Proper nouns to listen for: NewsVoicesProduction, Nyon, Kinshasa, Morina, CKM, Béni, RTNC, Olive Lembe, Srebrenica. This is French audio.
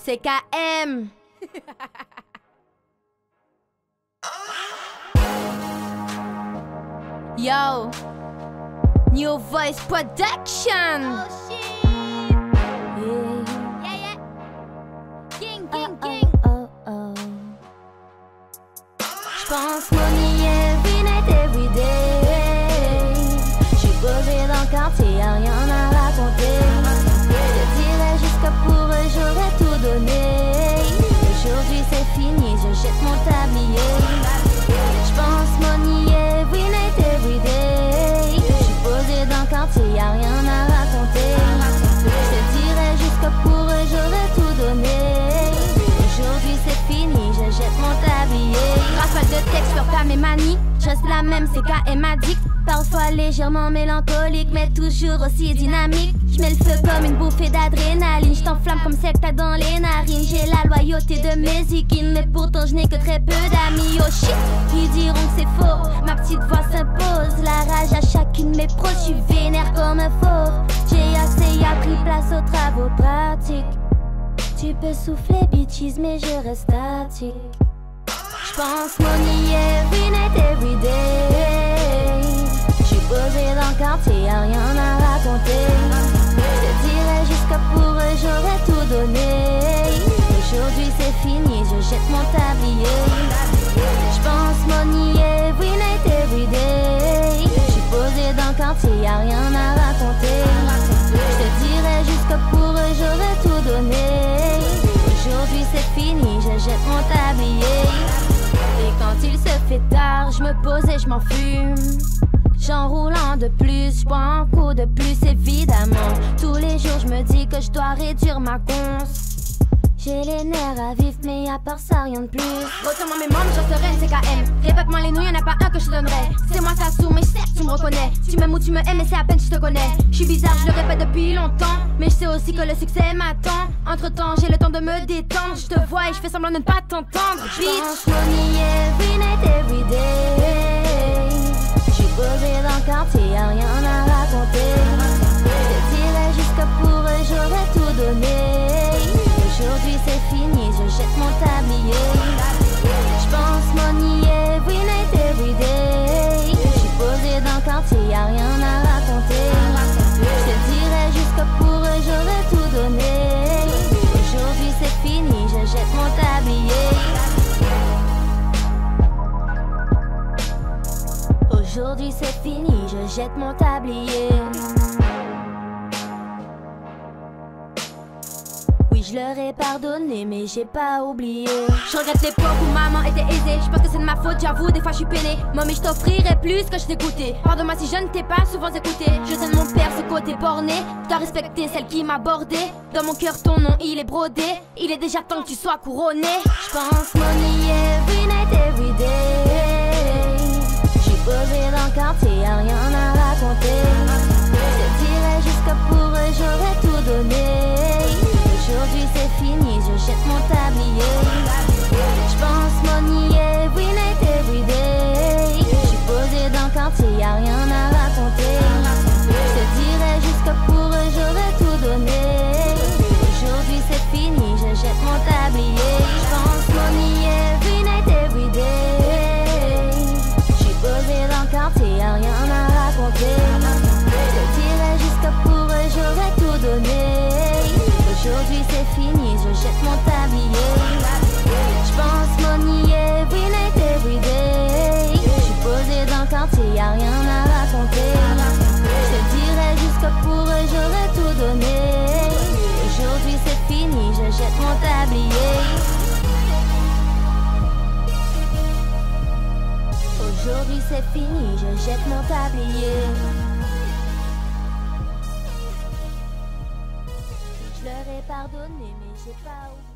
CKM. Yo, New Voice Production. Oh shit. Yeah, yeah, yeah. King, king, king. Oh, oh, oh, oh. J'pense money every night, every day. J'suis posé dans le quartier, y'a rien à raconter. Je dirais jusqu'à pour eux, j'aurais tout donné. Aujourd'hui c'est fini, je jette mon tablier. Y'a rien à raconter. Je dirais jusque pour eux, j'aurais tout donné. Aujourd'hui c'est fini, je jette mon tablier. Rafale de texte sur ta mémanie, je reste la même, CKM addict. Parfois légèrement mélancolique, mais toujours aussi dynamique. Je mets le feu comme une bouffée d'adrénaline. Je t'enflamme comme celle que t'as dans les narines. J'ai la loyauté de mes équines, mais pourtant je n'ai que très peu d'amis. Oh shit, ils diront que c'est faux. Ma petite voix s'impose, la rage à chacune de mes pros. Je suis vénère comme un fauve. J'ai assez appris, place aux travaux pratiques. Tu peux souffler bitches, mais je reste statique. J'pense money every night, every day. J'suis posé dans le quartier, y'a rien à raconter. Je dirais jusqu'à pour eux, j'aurais tout donné. Aujourd'hui c'est fini, je jette mon tablier. J'pense money every night, every day. J'suis posé dans le quartier, y'a rien à raconter. Je dirais jusqu'à pour eux, j'aurais tout donné. Aujourd'hui c'est fini, je jette mon tablier. Et quand il se fait tard, je me pose et je m'enfume. J'enroule un de plus, je bois un coup de plus évidemment. Tous les jours je me dis que je dois réduire ma conce. J'ai les nerfs à vif, mais à part ça rien de plus. Retourne-moi mes membres, je serai une CKM. Répète-moi les noms, y'en a pas un que je donnerai. C'est moi ça sous, mais certes tu me reconnais. Tu m'aimes ou tu me aimes, mais c'est à peine je te connais. Je suis bizarre, je le répète depuis longtemps, mais je sais aussi que le succès m'attend. Entre temps j'ai le temps de me détendre. Je te vois et je fais semblant de ne pas t'entendre. Bitch, money every night, every day. Je suis posé dans le quartier, y'a rien à raconter. Je dirais jusqu'à pour eux, j'aurais tout donné. Aujourd'hui c'est fini, je jette mon tablier. J'pense money every night, every day. J'suis posé dans le quartier, y'a rien à raconter. Je dirais jusqu'à pour eux, j'aurais tout donné. Aujourd'hui c'est fini, je jette mon tablier. Aujourd'hui c'est fini, je jette mon tablier. Je leur ai pardonné, mais j'ai pas oublié. Je regrette l'époque où maman était aisée. Je pense que c'est de ma faute, j'avoue, des fois je suis peinée. Moi, mais je t'offrirais plus que je t'écoutais. Pardonne-moi si je ne t'ai pas souvent écouté. Je donne mon père ce côté borné. Je dois respecter celle qui m'a bordé. Dans mon cœur, ton nom il est brodé. Il est déjà temps que tu sois couronné. J'pense money every night, every day. J'suis posé dans le quartier, y'a rien à raconter. Je dirais jusqu'à pour eux, j'aurais tout donné. Aujourd'hui c'est fini, je jette mon tablier. J'pense money every night, every day. J'suis posé dans le quartier, y'a rien à raconter. Je dirais jusqu'à pour eux, j'aurais tout donné. Aujourd'hui c'est fini, je jette mon tablier. J'pense money every night, every day. J'suis posé dans le quartier, y'a rien à raconter. Je dirais jusqu'à pour eux, j'aurais tout donné. Aujourd'hui c'est fini, je jette mon tablier. J'pense money every night, every day. J'suis posé dans le quartier, y'a rien à raconter. Je dirais jusqu'à pour eux, j'aurais tout donné. Aujourd'hui c'est fini, je jette mon tablier. Aujourd'hui c'est fini, je jette mon tablier. Je leur ai pardonné, mais j'ai pas oublié.